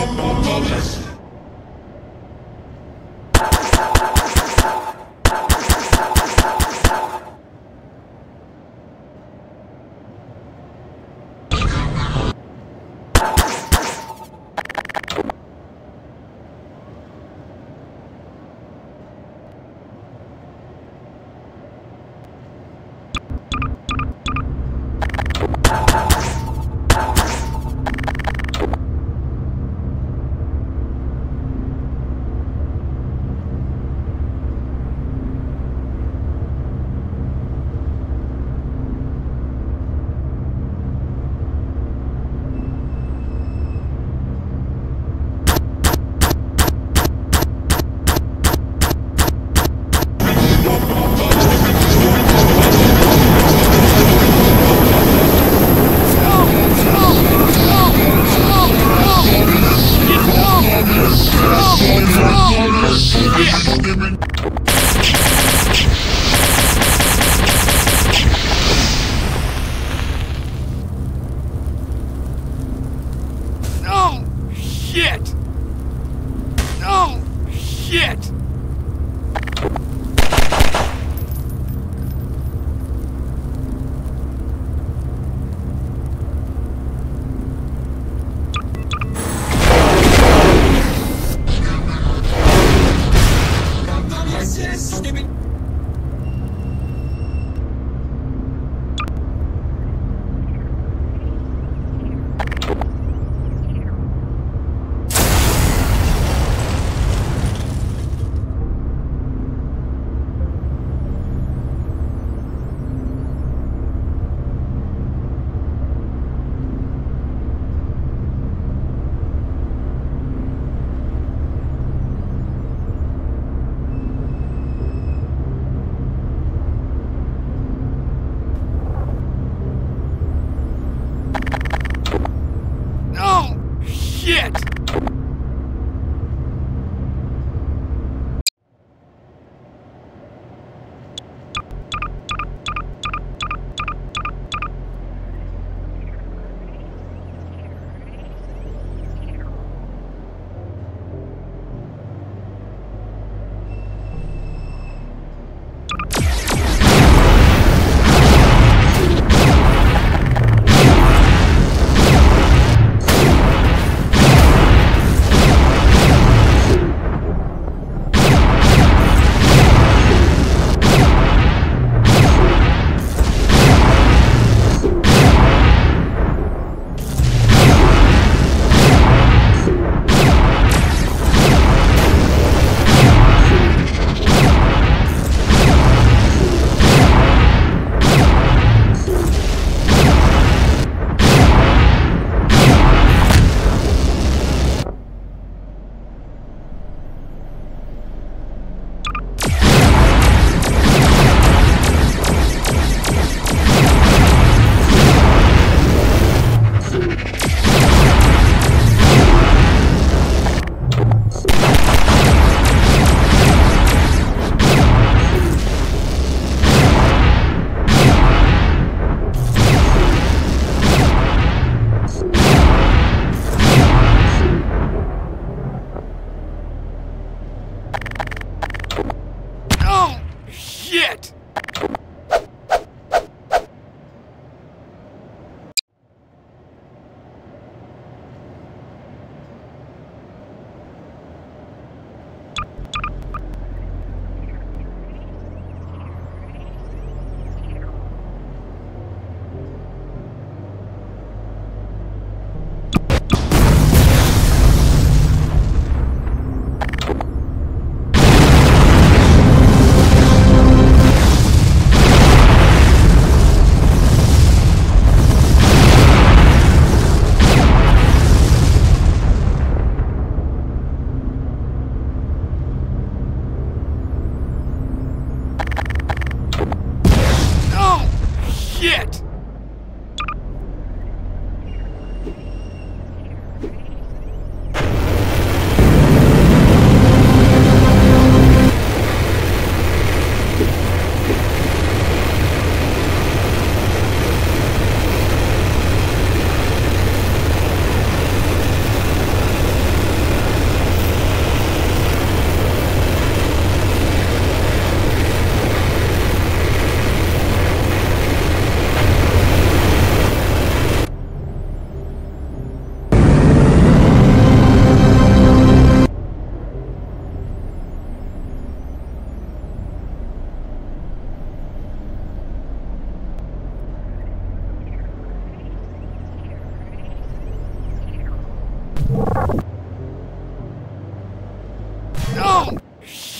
Listen.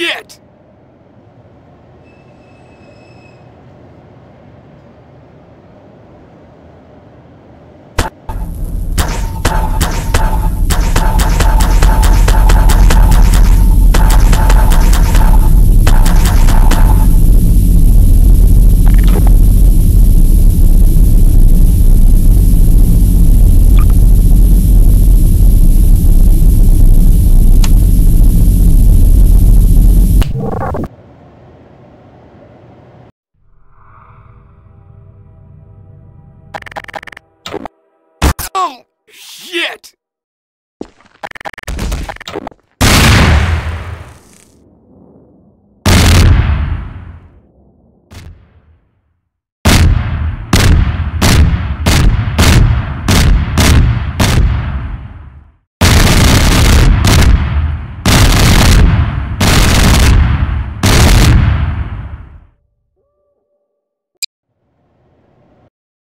Shit!